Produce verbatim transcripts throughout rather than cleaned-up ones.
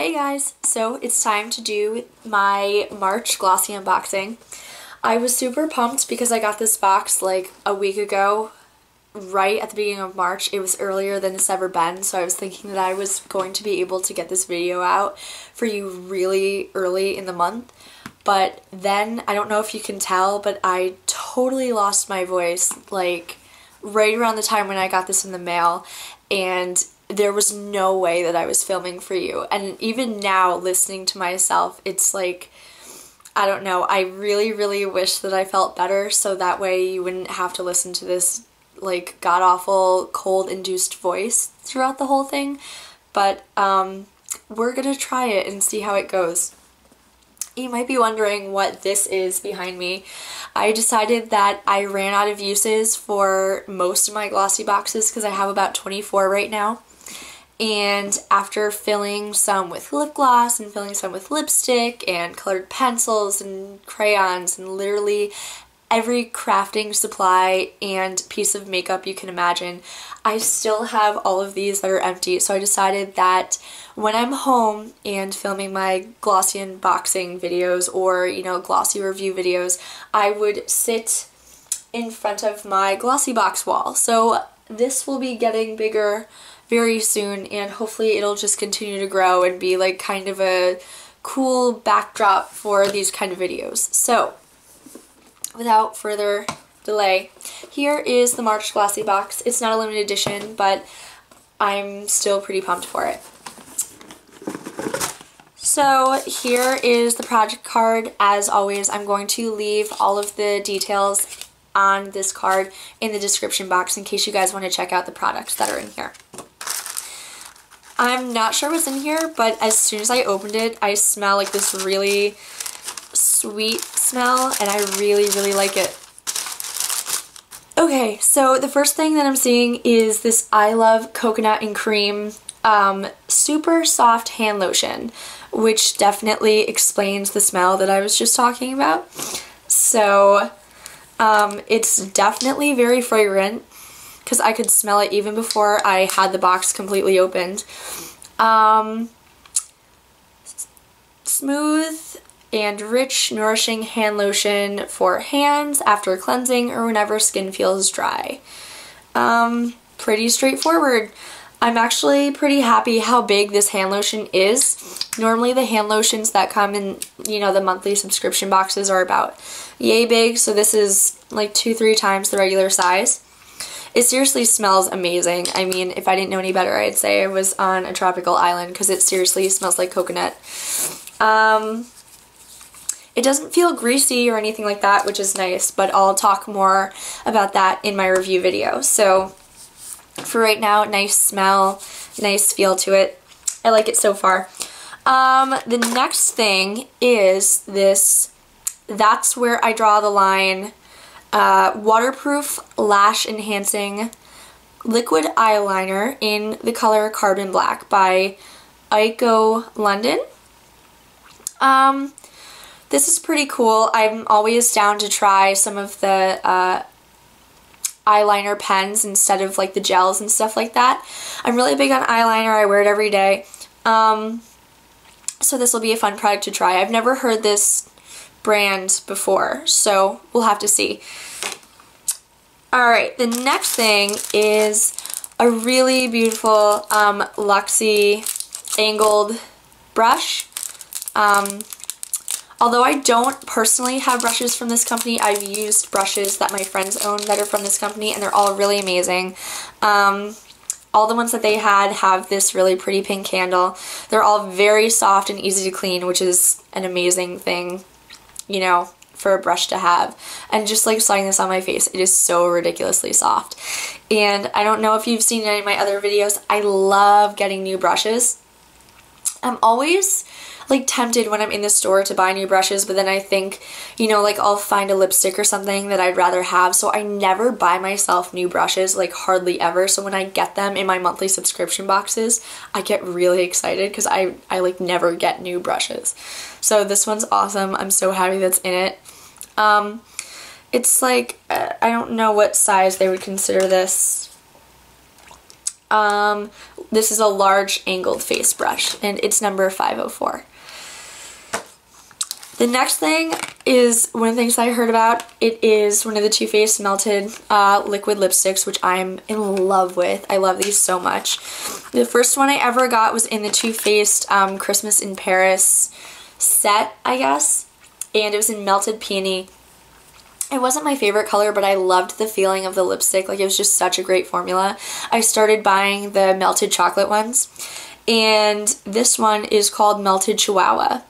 Hey guys! So it's time to do my March Glossy unboxing. I was super pumped because I got this box like a week ago, right at the beginning of March. It was earlier than it's ever been, so I was thinking that I was going to be able to get this video out for you really early in the month. But then, I don't know if you can tell, but I totally lost my voice like right around the time when I got this in the mail, and there was no way that I was filming for you. And even now, listening to myself, it's like, I don't know, I really, really wish that I felt better so that way you wouldn't have to listen to this like god-awful, cold-induced voice throughout the whole thing. But um, we're gonna try it and see how it goes. You might be wondering what this is behind me. I decided that I ran out of uses for most of my glossy boxes because I have about twenty-four right now. And after filling some with lip gloss and filling some with lipstick and colored pencils and crayons and literally every crafting supply and piece of makeup you can imagine, I still have all of these that are empty. So I decided that when I'm home and filming my glossy unboxing videos or, you know, glossy review videos, I would sit in front of my glossy box wall. So this will be getting bigger very soon, and hopefully it'll just continue to grow and be like kind of a cool backdrop for these kind of videos. So without further delay, here is the March Glossy box. It's not a limited edition, but I'm still pretty pumped for it. So here is the project card. As always, I'm going to leave all of the details on this card in the description box in case you guys want to check out the products that are in here. I'm not sure what's in here, but as soon as I opened it, I smell like this really sweet smell, and I really, really like it. Okay, so the first thing that I'm seeing is this I Love Coconut and Cream um, super soft hand lotion, which definitely explains the smell that I was just talking about. So um, it's definitely very fragrant because I could smell it even before I had the box completely opened. Um, smooth and rich, nourishing hand lotion for hands after cleansing or whenever skin feels dry. Um, pretty straightforward. I'm actually pretty happy how big this hand lotion is. Normally the hand lotions that come in, you know, the monthly subscription boxes are about yay big, so this is like two, three times the regular size. It seriously smells amazing. I mean, if I didn't know any better, I'd say I was on a tropical island because it seriously smells like coconut. Um... It doesn't feel greasy or anything like that, which is nice, but I'll talk more about that in my review video. So for right now, nice smell, nice feel to it. I like it so far. Um, the next thing is this That's Where I Draw the Line uh, Waterproof Lash Enhancing Liquid Eyeliner in the color Carbon Black by Eyeko London. Um... This is pretty cool. I'm always down to try some of the uh, eyeliner pens instead of like the gels and stuff like that. I'm really big on eyeliner. I wear it every day. Um, so this will be a fun product to try. I've never heard this brand before, so we'll have to see. Alright, the next thing is a really beautiful um, Luxie angled brush. Um... Although I don't personally have brushes from this company, I've used brushes that my friends own that are from this company, and they're all really amazing. Um, all the ones that they had have this really pretty pink handle. They're all very soft and easy to clean, which is an amazing thing, you know, for a brush to have. And just like sliding this on my face, it is so ridiculously soft. And I don't know if you've seen any of my other videos, I love getting new brushes. I'm always like tempted when I'm in the store to buy new brushes, but then I think, you know, like I'll find a lipstick or something that I'd rather have, so I never buy myself new brushes, like hardly ever. So when I get them in my monthly subscription boxes, I get really excited because I, I like never get new brushes. So this one's awesome. I'm so happy that's in it. Um, it's like, I don't know what size they would consider this. Um, this is a large angled face brush and it's number five oh four. The next thing is one of the things I heard about. It is one of the Too Faced Melted uh, Liquid Lipsticks, which I'm in love with. I love these so much. The first one I ever got was in the Too Faced um, Christmas in Paris set, I guess. And it was in Melted Peony. It wasn't my favorite color, but I loved the feeling of the lipstick. Like, it was just such a great formula. I started buying the Melted Chocolate ones. And this one is called Melted Chihuahua.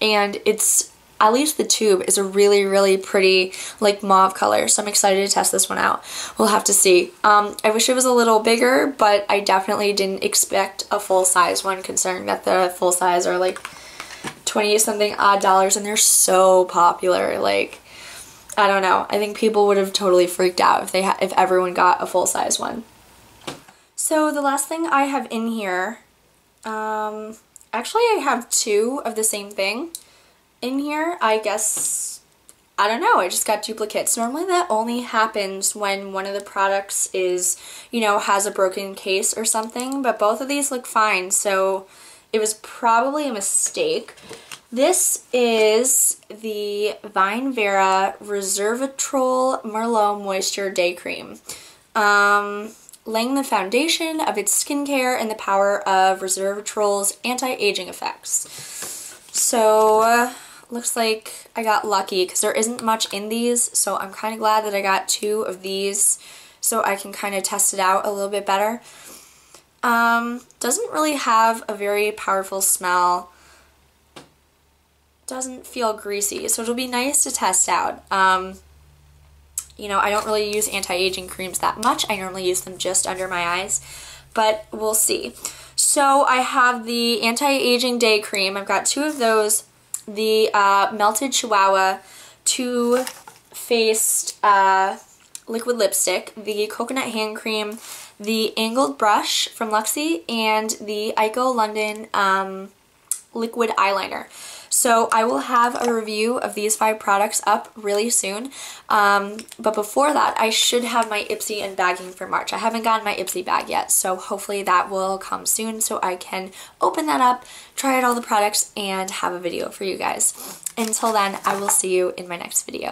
And it's, at least the tube, is a really, really pretty, like, mauve color. So I'm excited to test this one out. We'll have to see. Um, I wish it was a little bigger, but I definitely didn't expect a full-size one, considering that the full-size are, like, twenty-something odd dollars, and they're so popular. Like, I don't know. I think people would have totally freaked out if they ha if everyone got a full-size one. So the last thing I have in here, um, actually I have two of the same thing in here. I guess, I don't know, I just got duplicates. Normally that only happens when one of the products is, you know, has a broken case or something, but both of these look fine, so it was probably a mistake. This is the Vine Vera Resveratrol Merlot Moisture Day Cream, um, laying the foundation of its skincare and the power of Resveratrol's anti-aging effects. So, uh, looks like I got lucky because there isn't much in these, so I'm kind of glad that I got two of these so I can kind of test it out a little bit better. Um, doesn't really have a very powerful smell. Doesn't feel greasy, so it'll be nice to test out. Um, you know, I don't really use anti-aging creams that much. I normally use them just under my eyes, but we'll see. So I have the anti-aging day cream. I've got two of those. The uh, Melted Chihuahua Too Faced uh, Liquid Lipstick, the Coconut Hand Cream, the Angled Brush from Luxie, and the Eyeko London um, Liquid Eyeliner. So I will have a review of these five products up really soon, um, but before that I should have my Ipsy and bagging for March. I haven't gotten my Ipsy bag yet, so hopefully that will come soon so I can open that up, try out all the products, and have a video for you guys. Until then, I will see you in my next video.